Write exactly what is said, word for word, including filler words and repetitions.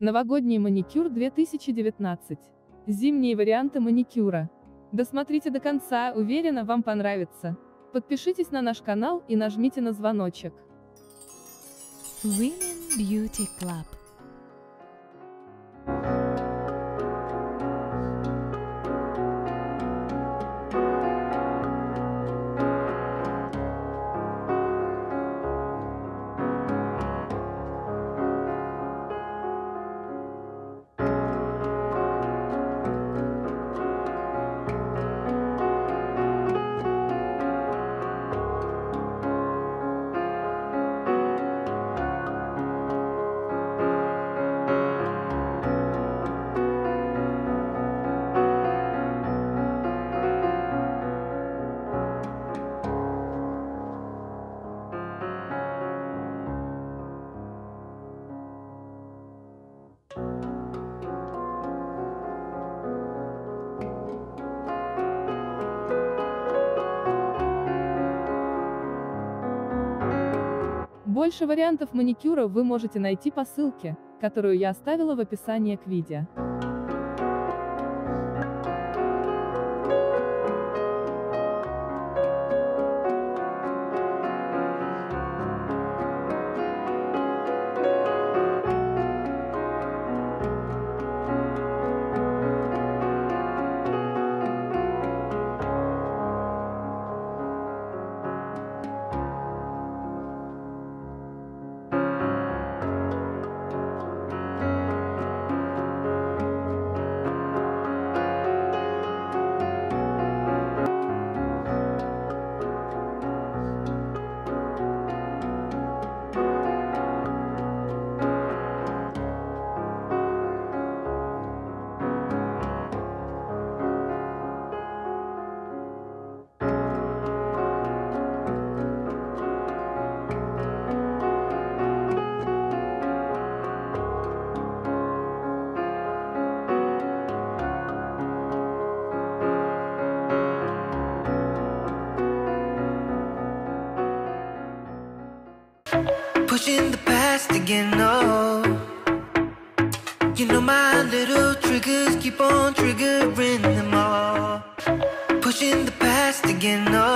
Новогодний маникюр две тысячи девятнадцать. Зимние варианты маникюра. Досмотрите до конца, уверена, вам понравится. Подпишитесь на наш канал и нажмите на звоночек. Women Beauty Club. Больше вариантов маникюра вы можете найти по ссылке, которую я оставила в описании к видео. Pushing the past again, oh. You know my little triggers keep on triggering them all. Pushing the past again, oh.